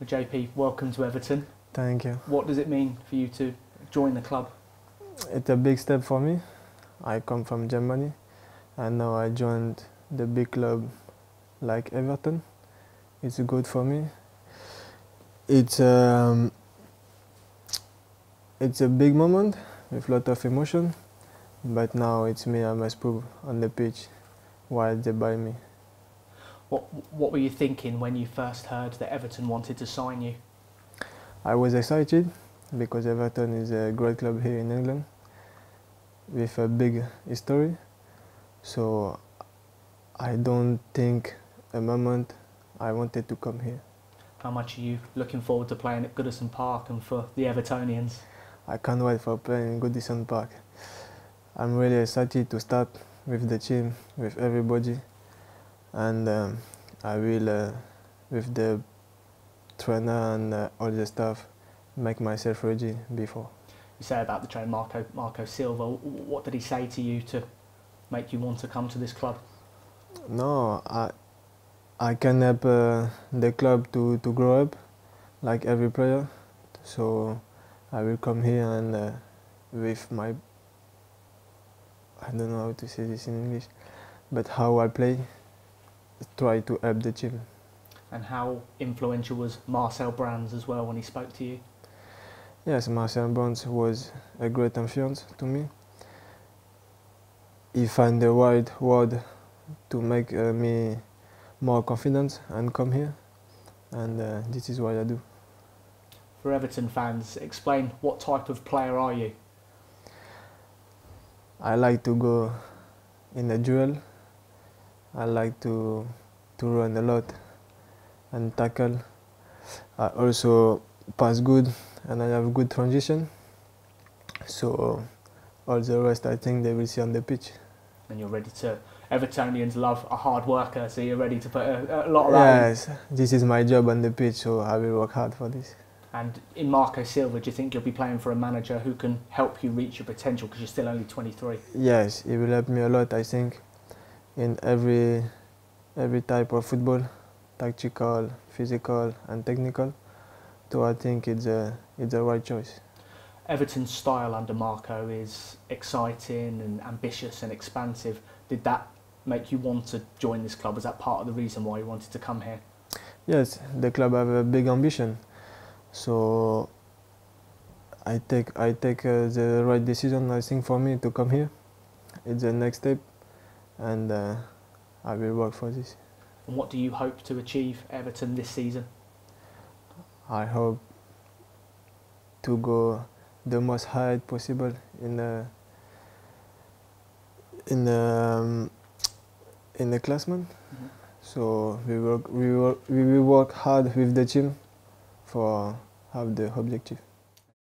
Well, JP, welcome to Everton. Thank you. What does it mean for you to join the club? It's a big step for me. I come from Germany and now I joined the big club like Everton. It's good for me. It's a big moment with a lot of emotion, but now it's me I must prove on the pitch why they buy me. What were you thinking when you first heard that Everton wanted to sign you? I was excited because Everton is a great club here in England with a big history. So I don't think a moment I wanted to come here. How much are you looking forward to playing at Goodison Park and for the Evertonians? I can't wait for playing in Goodison Park. I'm really excited to start with the team, with everybody. And I will, with the trainer and all the staff, make myself ready before. You say about the trainer Marco Silva. What did he say to you to make you want to come to this club? No, I can help the club to grow up, like every player. So I will come here and with my, I don't know how to say this in English, but how I play. Try to help the team. And how influential was Marcel Brands as well when he spoke to you? Yes, Marcel Brands was a great influence to me. He found the right word to make me more confident and come here. And this is what I do. For Everton fans, explain what type of player are you? I like to go in a duel. I like to run a lot and tackle. I also pass good and I have good transition. So all the rest I think they will see on the pitch. And you're ready to, Evertonians love a hard worker, so you're ready to put a lot of that in. Yes, this is my job on the pitch, so I will work hard for this. And in Marco Silva, do you think you'll be playing for a manager who can help you reach your potential because you're still only 23? Yes, he will help me a lot, I think. In every type of football, tactical, physical and technical, so I think it's a right choice. Everton's style under Marco is exciting and ambitious and expansive. Did that make you want to join this club? Was that part of the reason why you wanted to come here? Yes, the club have a big ambition, so I take the right decision, I think, for me to come here. It's the next step. And I will work for this. And what do you hope to achieve Everton this season? I hope to go the most high possible in the classmen. Mm-hmm. So we will work hard with the team for have the objective.